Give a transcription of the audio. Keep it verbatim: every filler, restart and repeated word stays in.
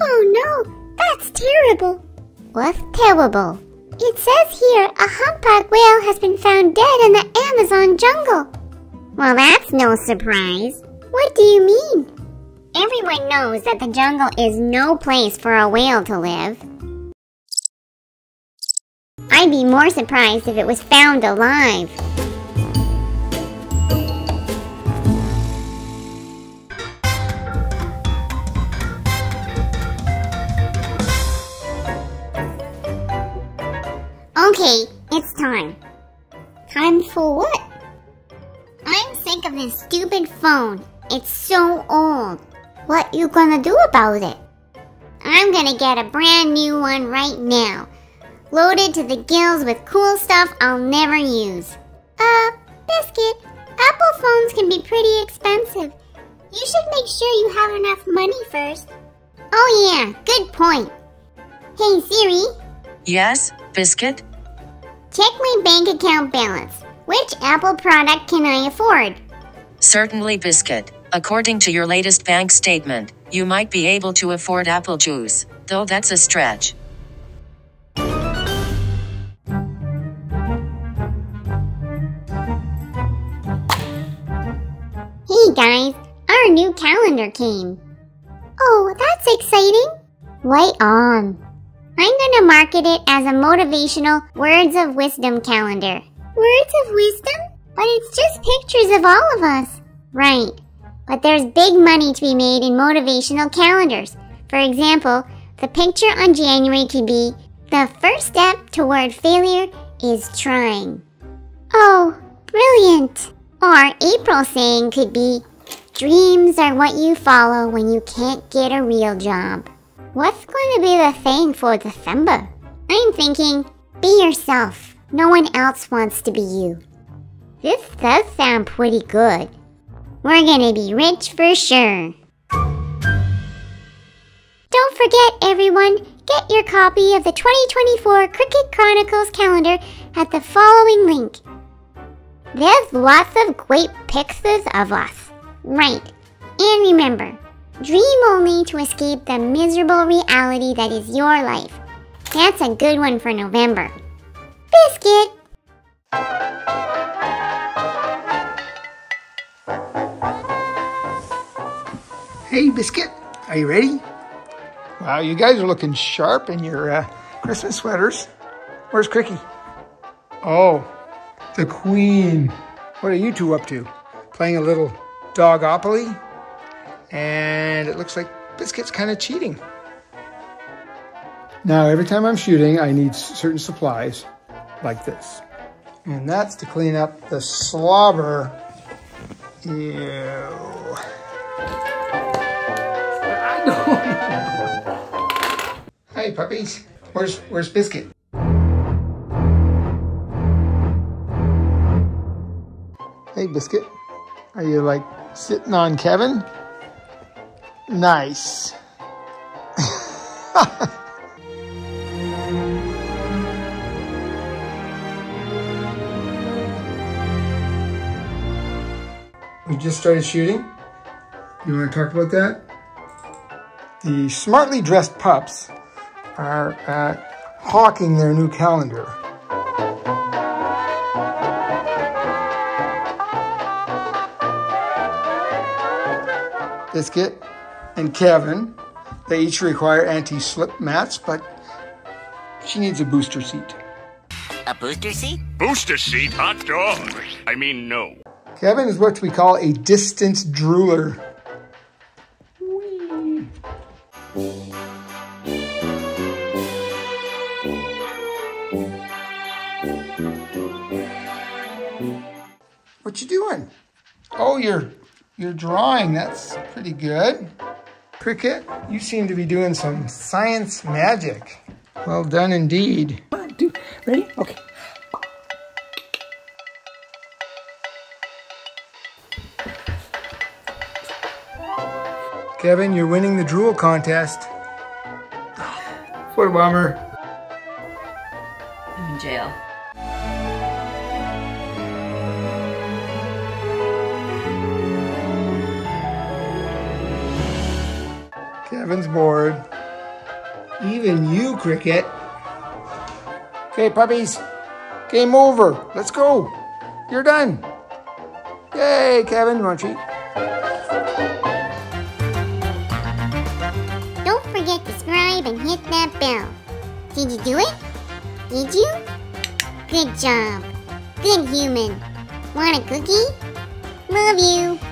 Oh no, that's terrible. What's terrible? It says here a humpback whale has been found dead in the Amazon jungle. Well, that's no surprise. What do you mean? Everyone knows that the jungle is no place for a whale to live. I'd be more surprised if it was found alive. Okay, it's time. Time for what? I'm sick of this stupid phone. It's so old. What you gonna do about it? I'm gonna get a brand new one right now. Loaded to the gills with cool stuff I'll never use. Uh, Biscuit, Apple phones can be pretty expensive. You should make sure you have enough money first. Oh yeah, good point. Hey Siri. Yes, Biscuit? Check my bank account balance. Which Apple product can I afford? Certainly, Biscuit. According to your latest bank statement, you might be able to afford apple juice, though that's a stretch. Hey guys, our new calendar came. Oh, that's exciting. Right on. I'm gonna market it as a motivational Words of Wisdom calendar. Words of Wisdom? But it's just pictures of all of us. Right. But there's big money to be made in motivational calendars. For example, the picture on January could be, "The first step toward failure is trying." Oh, brilliant. Or April saying could be, "Dreams are what you follow when you can't get a real job." What's going to be the thing for December? I'm thinking, be yourself. No one else wants to be you. This does sound pretty good. We're gonna be rich for sure. Don't forget, everyone, get your copy of the twenty twenty-four Cricket Chronicles calendar at the following link. There's lots of great pictures of us. Right, and remember, dream only to escape the miserable reality that is your life. That's a good one for November. Biscuit! Hey, Biscuit. Are you ready? Wow, you guys are looking sharp in your uh, Christmas sweaters. Where's Cricky? Oh, the Queen. What are you two up to? Playing a little dogopoly? And it looks like Biscuit's kind of cheating. Now, every time I'm shooting, I need certain supplies like this. And that's to clean up the slobber. Ew. I don't know. Hi, puppies. Where's, where's Biscuit? Hey, Biscuit. Are you, like, sitting on Kevin? Nice. We just started shooting. You want to talk about that? The smartly dressed pups are uh, hawking their new calendar. Biscuit and Kevin, they each require anti-slip mats, but she needs a booster seat. A booster seat? Booster seat, hot dog. I mean, no. Kevin is what we call a distance drooler. Whee. What you doing? Oh, you're you're drawing. That's pretty good. Cricket, you seem to be doing some science magic. Well done indeed. One, two, ready? Okay. Kevin, you're winning the drool contest. What a bummer. I'm in jail. Kevin's bored. Even you, Cricket. Okay, puppies. Game over. Let's go. You're done. Yay, Kevin. You want a treat? Don't forget to subscribe and hit that bell. Did you do it? Did you? Good job. Good human. Want a cookie? Love you.